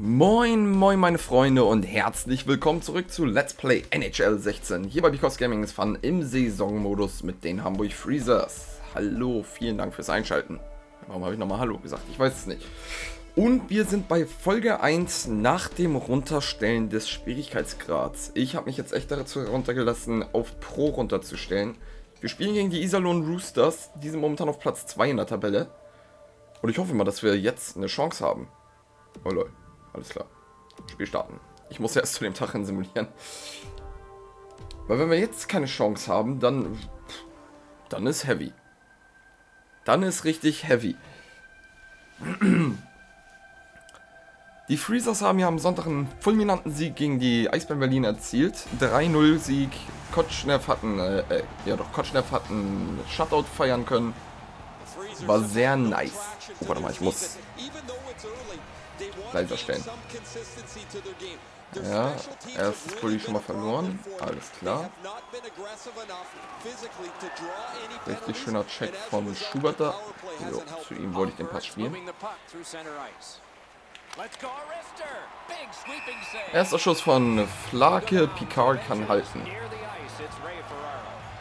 Moin, moin meine Freunde und herzlich willkommen zurück zu Let's Play NHL 16, hier bei Because Gaming is Fun im Saisonmodus mit den Hamburg Freezers. Hallo, vielen Dank fürs Einschalten. Warum habe ich nochmal Hallo gesagt? Ich weiß es nicht. Und wir sind bei Folge 1 nach dem Runterstellen des Schwierigkeitsgrads. Ich habe mich jetzt echt dazu runtergelassen, auf Pro runterzustellen. Wir spielen gegen die Iserlohn Roosters, die sind momentan auf Platz 2 in der Tabelle. Und ich hoffe mal, dass wir jetzt eine Chance haben. Oh lol. Alles klar. Spiel starten. Ich muss ja erst zu dem Tag hin simulieren. Weil wenn wir jetzt keine Chance haben, dann ist heavy. Dann ist richtig heavy. Die Freezers haben ja am Sonntag einen fulminanten Sieg gegen die Eisbären Berlin erzielt. 3-0 Sieg. Kotschneff hat einen Shutout feiern können. War sehr nice. Oh, warte mal, ich muss leiser stellen. Ja, erstes Pulli schon mal verloren. Alles klar. Richtig schöner Check von Schuberter. Jo, zu ihm wollte ich den Pass spielen. Erster Schuss von Flake. Picard kann halten.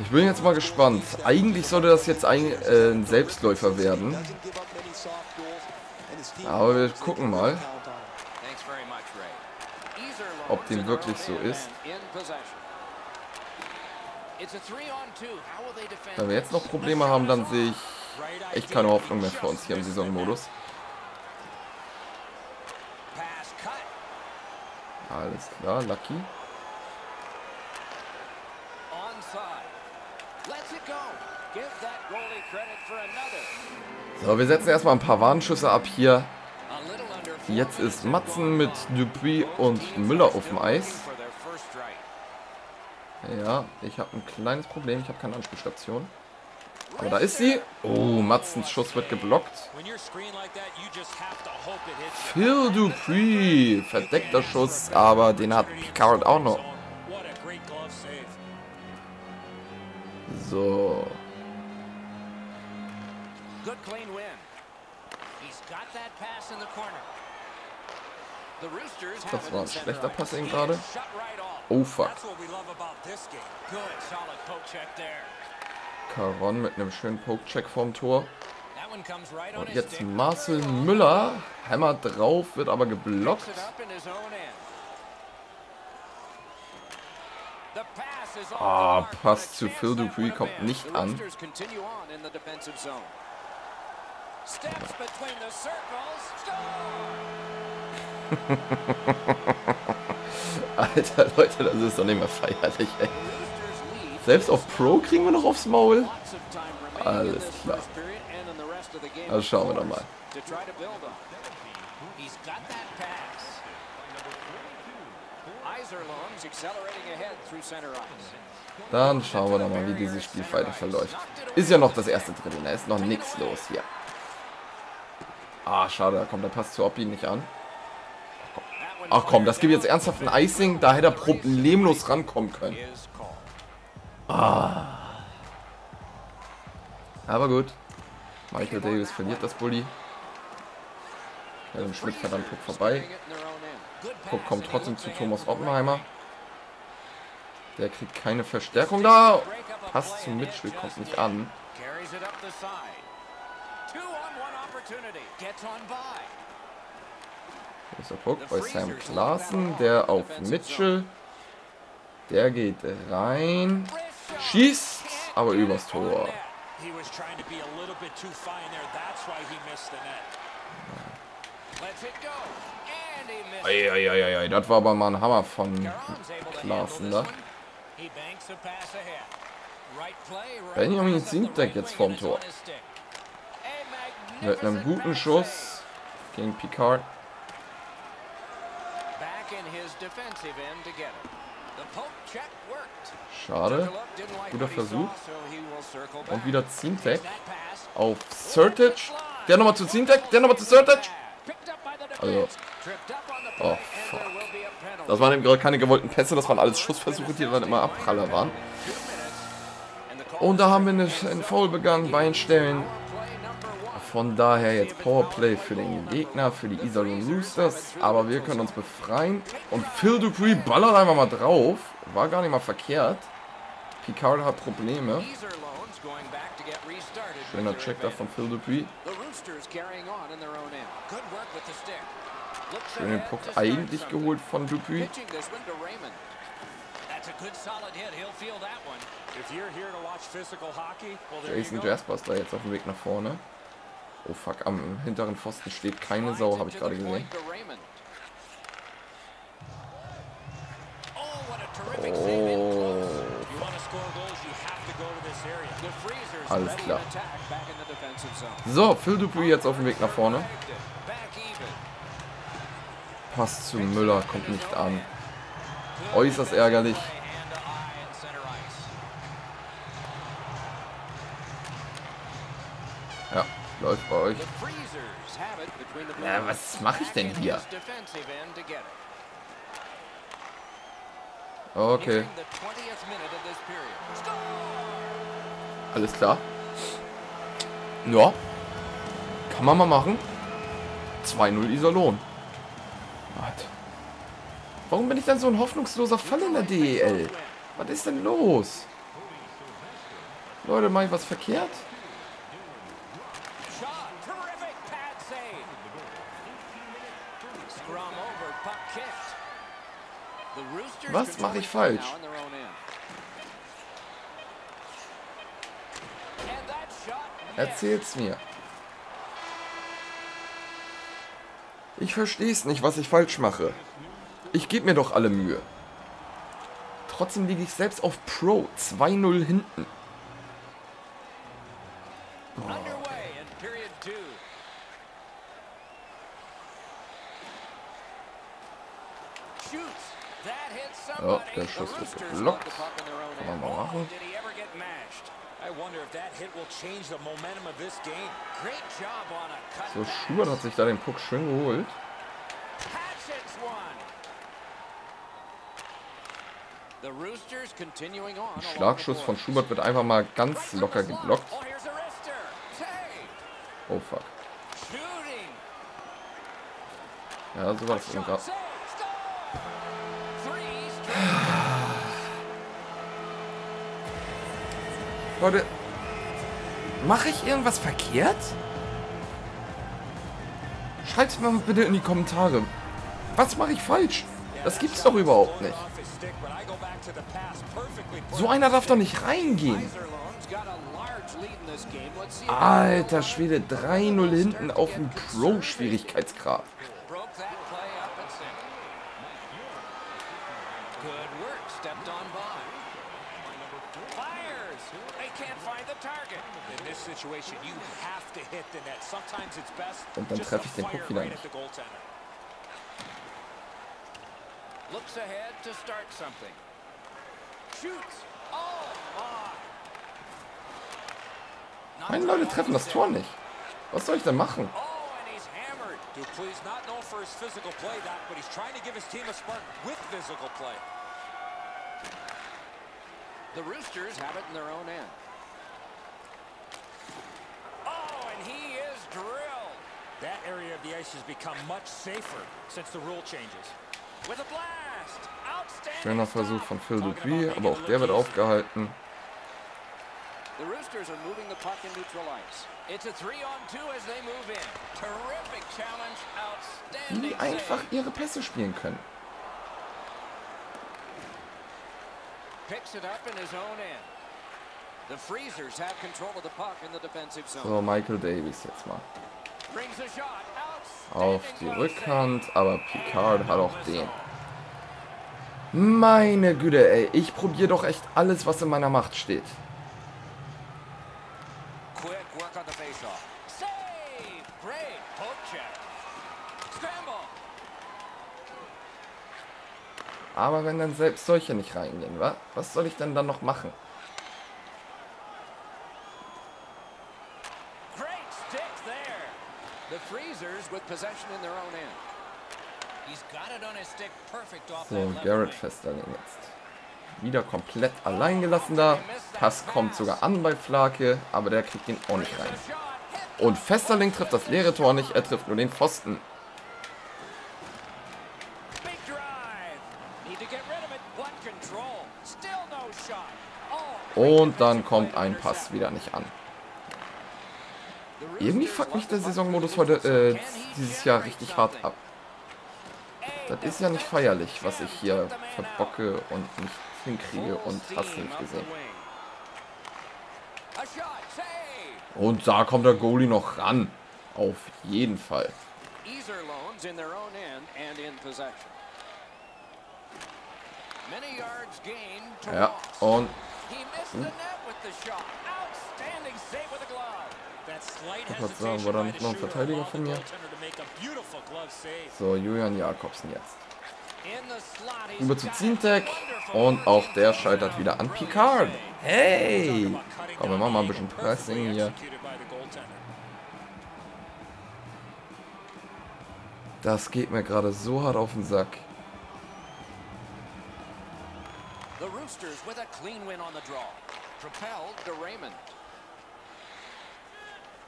Ich bin jetzt mal gespannt. Eigentlich sollte das jetzt ein Selbstläufer werden. Aber wir gucken mal, ob dem wirklich so ist. Wenn wir jetzt noch Probleme haben, dann sehe ich echt keine Hoffnung mehr für uns hier im Saisonmodus. Alles klar, Lucky. So, wir setzen erstmal ein paar Warnschüsse ab hier. Jetzt ist Matzen mit Dupree und Müller auf dem Eis. Ja, ich habe ein kleines Problem. Ich habe keine Anspielstation. Aber da ist sie. Oh, Matzens Schuss wird geblockt. Phil Dupuis. Verdeckter Schuss, aber den hat Picard auch noch. So. Das war ein schlechter Pass eben gerade. Oh fuck. Caron mit einem schönen Poke-Check vorm Tor. Und jetzt Marcel Müller. Hammer drauf, wird aber geblockt. Ah, Pass zu Phil Dupuis kommt nicht an. Alter Leute, das ist doch nicht mehr feierlich, ey. Selbst auf Pro kriegen wir noch aufs Maul. Alles klar. Also schauen wir doch mal. Dann schauen wir doch mal, wie dieses Spiel weiter verläuft. Ist ja noch das erste Drittel, da ist noch nichts los hier. Ah, schade, da kommt der Pass zu Obi nicht an. Ach komm, das gibt jetzt ernsthaft ein Icing, da hätte er problemlos rankommen können. Ah. Aber gut. Michael Davis verliert das Bulli. Schmidt hat am Puck vorbei. Puck kommt trotzdem zu Thomas Oppenheimer. Der kriegt keine Verstärkung da. Pass zum Mitchell kommt nicht an. Hier ist der Puck bei Sam Claassen, der auf Mitchell. Der geht rein. Schießt, aber übers Tor. Eieieiei, das war aber mal ein Hammer von Claassen da. Benjamin Zintek jetzt vorm Tor. Mit einem guten Schuss gegen Picard. Schade. Guter Versuch. Und wieder Zintek auf Zertic. Der nochmal zu Zintek. Der nochmal zu Zertic. Also. Oh, fuck. Das waren eben gerade keine gewollten Pässe. Das waren alles Schussversuche, die dann immer Abpraller waren. Und da haben wir einen Foul begangen. Beinstellen. Von daher jetzt Powerplay für den Gegner, für die Iserlohn Roosters. Aber wir können uns befreien. Und Phil Dupuis ballert einfach mal drauf. War gar nicht mal verkehrt. Picard hat Probleme. Schöner Check da von Phil Dupuis. Schön den Puck eigentlich geholt von Dupuis. Jason Jasper ist da jetzt auf dem Weg nach vorne. Oh fuck, am hinteren Pfosten steht keine Sau, habe ich gerade gesehen. Oh. Alles klar. So, Phil Dupuis jetzt auf dem Weg nach vorne. Pass zu Müller, kommt nicht an. Äußerst ärgerlich. Ja, läuft bei euch. Ja, was mache ich denn hier? Okay. Alles klar. Ja. Kann man mal machen. 2-0 Iserlohn. Warte. Warum bin ich denn so ein hoffnungsloser Fall in der DEL? Was ist denn los? Leute, mache ich was verkehrt? Was mache ich falsch? Erzähl's mir. Ich versteh's nicht, was ich falsch mache. Ich gebe mir doch alle Mühe. Trotzdem liege ich selbst auf Pro 2-0 hinten. Oh. Oh, der Schuss wird geblockt. Kann man mal machen. So, Schubert hat sich da den Puck schön geholt. Ein Schlagschuss von Schubert wird einfach mal ganz locker geblockt. Oh fuck. Ja, so war es gerade. Leute, mache ich irgendwas verkehrt? Schreibt mir bitte in die Kommentare. Was mache ich falsch? Das gibt's doch überhaupt nicht. So einer darf doch nicht reingehen. Alter Schwede, 3-0 hinten auf dem Pro-Schwierigkeitsgrad. Und dann treffe ich den Puck wieder nicht. Meine Leute treffen das Tor nicht. Was soll ich denn machen? Schöner Versuch von Phil Dupuis, aber auch der wird aufgehalten. Wie einfach ihre Pässe spielen können. So, Michael Davis jetzt mal. Auf die Rückhand, aber Picard hat auch den. Meine Güte, ey. Ich probiere doch echt alles, was in meiner Macht steht. Aber wenn dann selbst solche nicht reingehen, wa? Was soll ich denn dann noch machen? So, Garrett Festerling jetzt. Wieder komplett allein gelassen da. Pass kommt sogar an bei Flake, aber der kriegt ihn auch nicht rein. Und Festerling trifft das leere Tor nicht, er trifft nur den Pfosten. Und dann kommt ein Pass wieder nicht an. Irgendwie fuckt mich der Saisonmodus heute, dieses Jahr richtig hart ab. Das ist ja nicht feierlich, was ich hier verbocke und nicht hinkriege und hast nicht gesehen. Und da kommt der Goalie noch ran. Auf jeden Fall. Ja, und... Ich muss sagen, war da nicht noch ein Verteidiger von mir? So, Julian Jakobsen jetzt. Über zu Zintek. Und auch der scheitert wieder an Picard. Hey! Komm, wir machen mal ein bisschen Pressing hier. Das geht mir gerade so hart auf den Sack.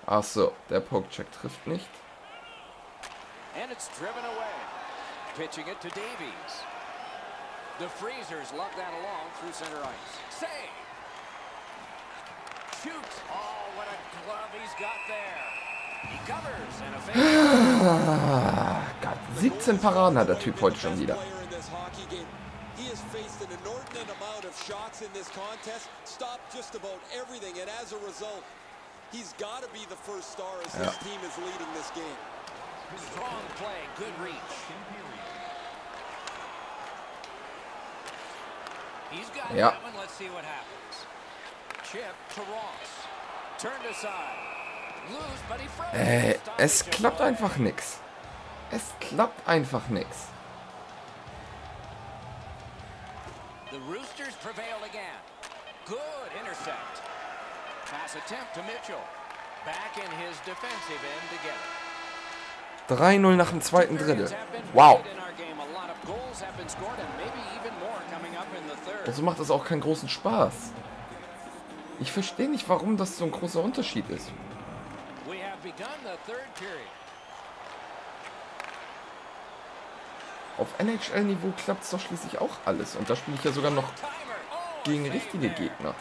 Achso, der Pokecheck trifft nicht. Pitching it to Davies. The Freezers lug that along through center ice. Save. Shoots. Oh, what a glove he's got there. He covers and a fake. Gott, 17 Paraden hat der Typ heute schon wieder. He has faced an inordinate amount of shots in this contest, stopped just about everything, and as a result, he's got to be the first star as his team is leading this game. Strong play, good reach. Ja. Es klappt einfach nichts. Es klappt einfach nichts. Mitchell. 3-0 nach dem zweiten Drittel. Wow. Also macht das auch keinen großen Spaß. Ich verstehe nicht, warum das so ein großer Unterschied ist. Auf NHL-Niveau klappt es doch schließlich auch alles. Und da spiele ich ja sogar noch gegen richtige Gegner. Ja.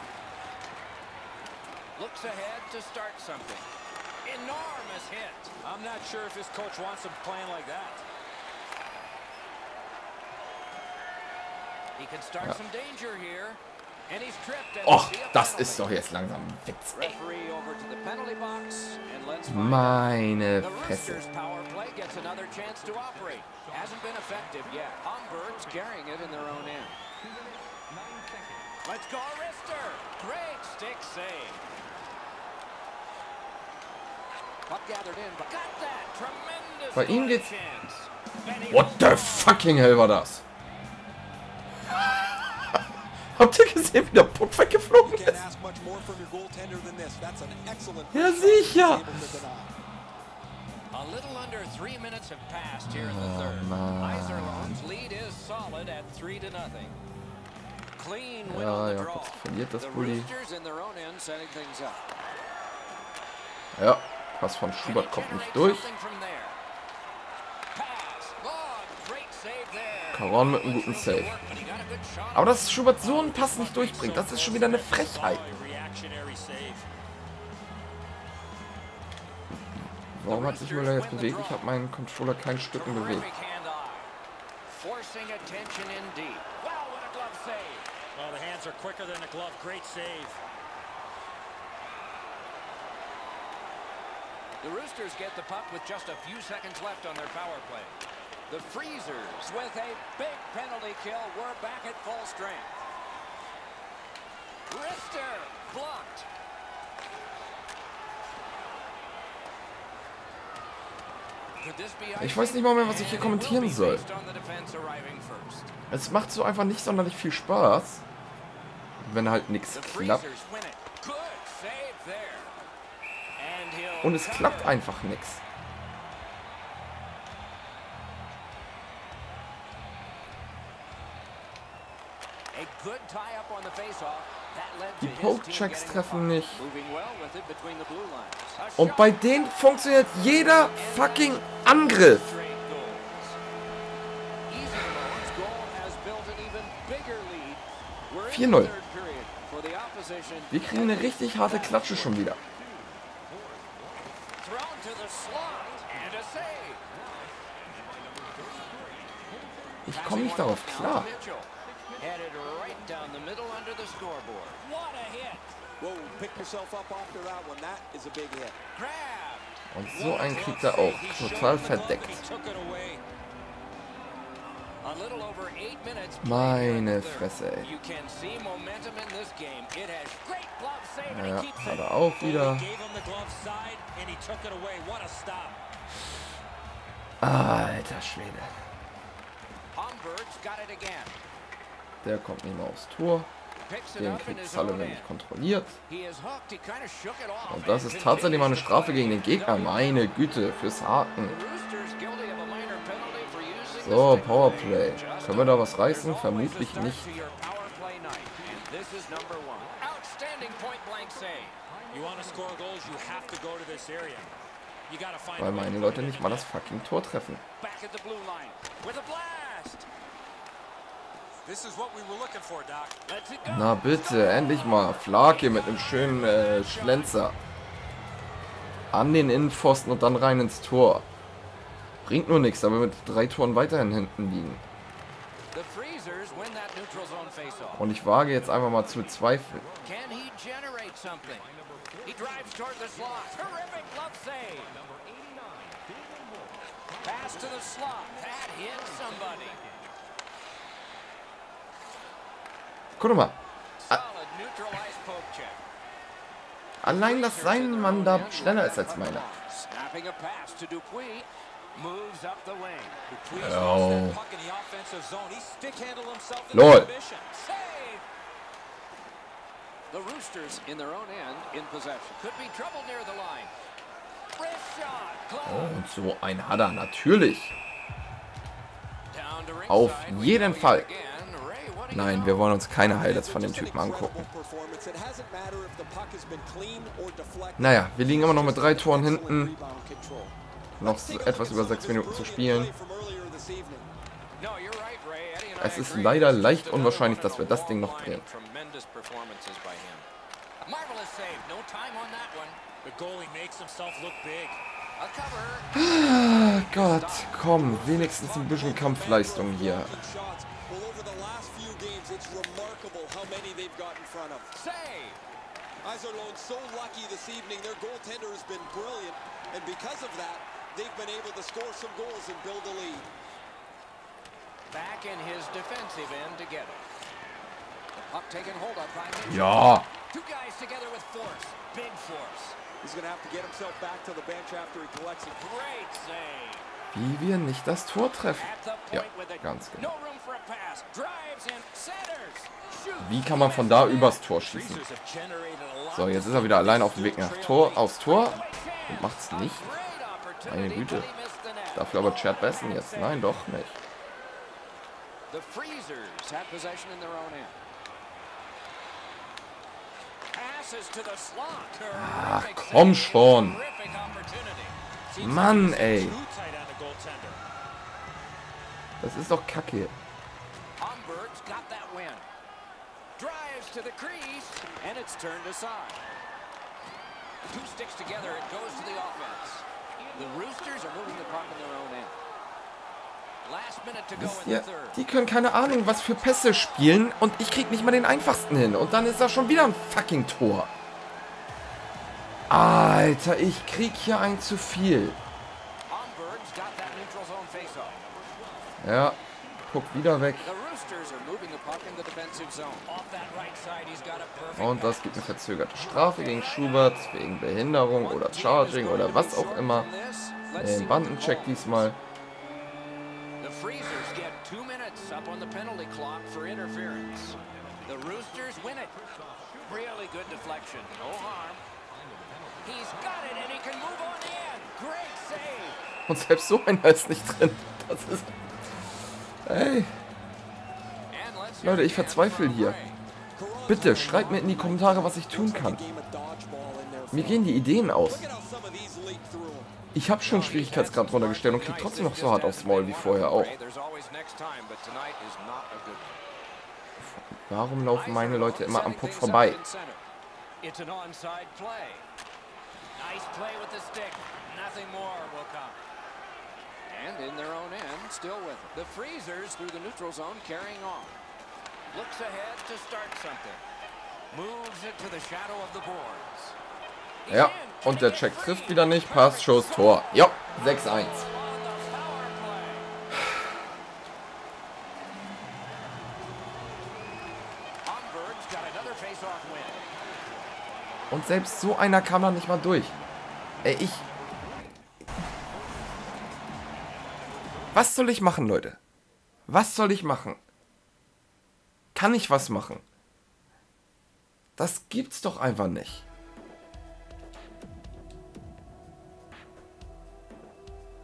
Och, das ist doch jetzt langsam ein Witz, ey. Meine Fresse. Bei ihm geht's... What the fucking hell war das? Habt ihr gesehen, wie der Puck weggeflogen ist? Ja, sicher! Oh, Mann. Ja, Jakobs verliert das Bulli. Ja, Pass von Schubert kommt nicht durch. Caron mit einem guten Save. Aber dass Schubert so einen Pass nicht durchbringt, das ist schon wieder eine Frechheit. Warum hat sich Müller jetzt bewegt? Ich habe meinen Controller kein Stück bewegt. The Roosters get the puck with just a few seconds left on their power play. The Freezers with a big penalty kill. We're back at full strength. Rister blocked. Ich weiß nicht mal mehr, was ich hier kommentieren soll. Es macht so einfach nicht sonderlich viel Spaß, wenn halt nichts klappt. Und es klappt einfach nichts. Die Poke-Checks treffen nicht. Und bei denen funktioniert jeder fucking Angriff. (4-0). Wir kriegen eine richtig harte Klatsche schon wieder. Ich komme nicht darauf klar. Und so einen kriegt er auch. Total verdeckt. Meine Fresse, ey. Ja, hat er auch wieder. Alter Schwede. Der kommt nicht mehr aufs Tor. Den kriegt Salo nämlich kontrolliert. Und das ist tatsächlich mal eine Strafe gegen den Gegner. Meine Güte, fürs Haken. So, Powerplay. Können wir da was reißen? Vermutlich nicht. Weil meine Leute nicht mal das fucking Tor treffen. Na bitte, endlich mal. Flake mit einem schönen Schlenzer. An den Innenpfosten und dann rein ins Tor. Bringt nur nichts, aber mit 3 Toren weiterhin hinten liegen. Und ich wage jetzt einfach mal zu zweifeln. Guck mal. Allein, dass sein Mann da schneller ist als meiner. Oh. Lol. Oh, und so ein hat er natürlich. Auf jeden Fall. Nein, wir wollen uns keine Highlights von dem Typen angucken. Naja, wir liegen immer noch mit 3 Toren hinten. Noch etwas über 6 Minuten zu spielen. Es ist leider leicht unwahrscheinlich, dass wir das Ding noch drehen. Ah, Gott, komm, wenigstens ein bisschen Kampfleistung hier. Iserlohn so lucky this evening. Their goaltender has been brilliant, and because of that, they've been able to score some goals and build a lead. Back in his defensive end together. The puck taken hold up by Mitchell. Yeah. Two guys together with force, big force. He's going to have to get himself back to the bench after he collects a great save. Wie wir nicht das Tor treffen. Ja, ganz genau. Wie kann man von da übers Tor schießen? So, jetzt ist er wieder allein auf dem Weg nach Tor, aufs Tor. Und macht's nicht. Meine Güte. Dafür aber Chad Besson jetzt. Nein, doch nicht. Ach, komm schon. Mann, ey. Das ist doch Kacke. Ja, die können keine Ahnung, was für Pässe spielen und ich krieg nicht mal den einfachsten hin. Und dann ist da schon wieder ein fucking Tor. Alter, ich krieg hier ein zu viel. Ja, guck wieder weg. Und das gibt eine verzögerte Strafe gegen Schubert wegen Behinderung oder Charging oder was auch immer. Den Bandencheck diesmal. Und selbst so einer ist nicht drin. Das ist... Ey. Leute, ich verzweifle hier. Bitte, schreibt mir in die Kommentare, was ich tun kann. Mir gehen die Ideen aus. Ich habe schon Schwierigkeitsgrad runtergestellt und kriege trotzdem noch so hart aufs Maul wie vorher auch. Warum laufen meine Leute immer am Puck vorbei? Ja, und der Check trifft wieder nicht. Pass, Schuss, Tor. Ja, 6-1. Und selbst so einer kam da nicht mal durch. Ey, ich... Was soll ich machen, Leute? Was soll ich machen? Kann ich was machen? Das gibt's doch einfach nicht.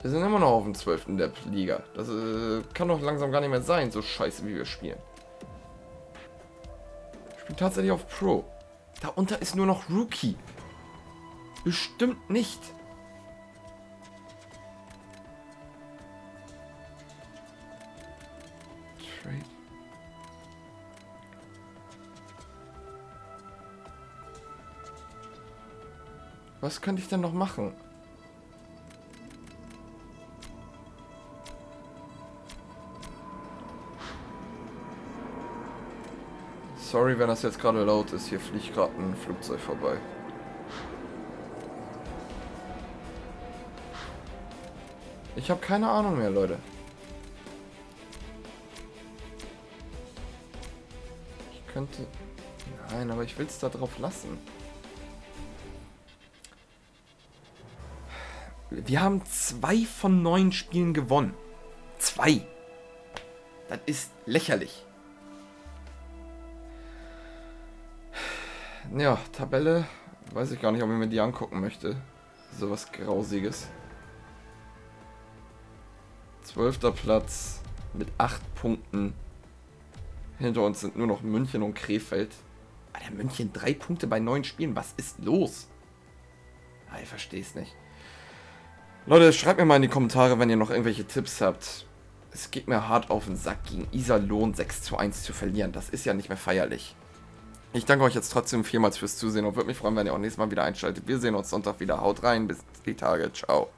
Wir sind immer noch auf dem 12. der Liga. Das kann doch langsam gar nicht mehr sein, so scheiße wie wir spielen. Ich bin tatsächlich auf Pro. Da unter ist nur noch Rookie. Bestimmt nicht. Trade. Was könnte ich denn noch machen? Sorry, wenn das jetzt gerade laut ist. Hier fliegt gerade ein Flugzeug vorbei. Ich habe keine Ahnung mehr, Leute. Ich könnte... Nein, aber ich will es da drauf lassen. Wir haben 2 von 9 Spielen gewonnen. 2. Das ist lächerlich. Ja, Tabelle, weiß ich gar nicht, ob ich mir die angucken möchte. Sowas Grausiges. 12. Platz mit 8 Punkten. Hinter uns sind nur noch München und Krefeld. Alter, München 3 Punkte bei 9 Spielen, was ist los? Ah, ich versteh's nicht. Leute, schreibt mir mal in die Kommentare, wenn ihr noch irgendwelche Tipps habt. Es geht mir hart auf den Sack, gegen Iserlohn 6:1 zu verlieren. Das ist ja nicht mehr feierlich. Ich danke euch jetzt trotzdem vielmals fürs Zusehen und würde mich freuen, wenn ihr auch nächstes Mal wieder einschaltet. Wir sehen uns Sonntag wieder. Haut rein, bis die Tage. Ciao.